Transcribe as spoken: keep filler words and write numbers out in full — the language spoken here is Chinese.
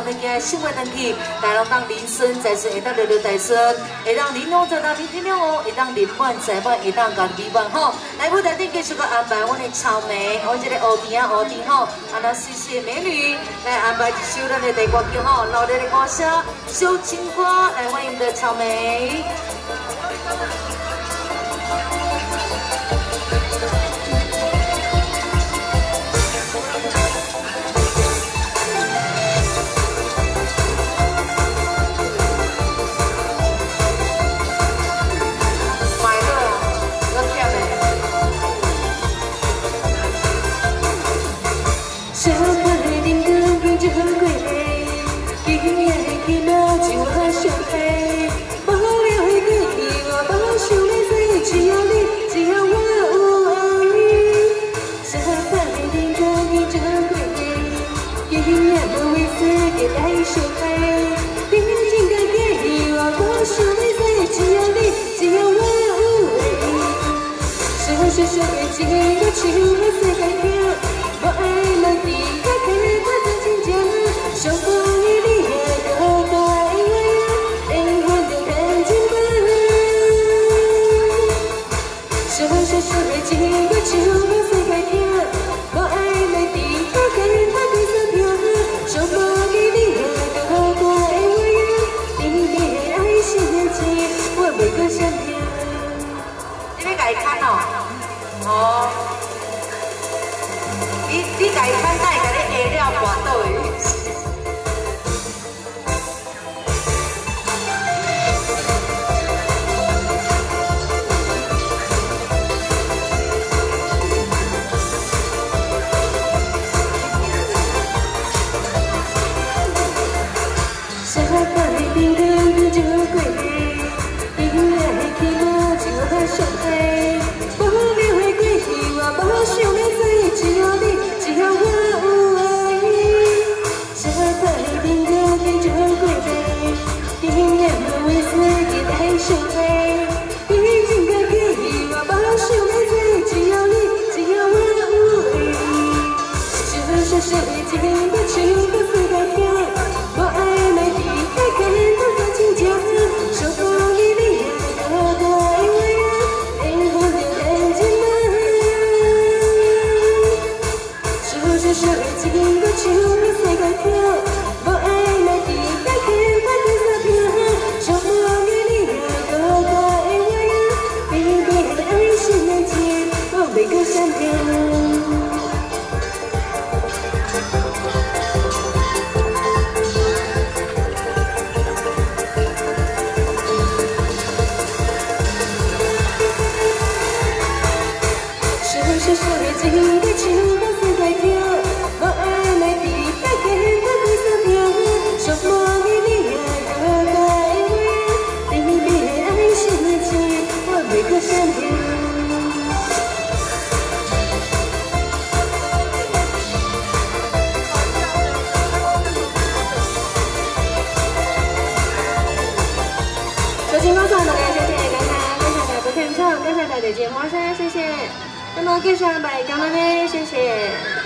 参加室外团体，来让当林森在身，会当六六在身，会当林龙在当林天龙哦，会当林万在万，会当港地万吼。来舞台顶继续个安排，我的草莓，我这个乌边啊乌边吼，啊那水水美女来安排一首咱的台歌曲吼，热烈的歌声，小情歌来欢迎的草莓。 感谢大家的捧场，感谢大家的欢声，谢谢。那么，介绍拜，感恩的，谢谢。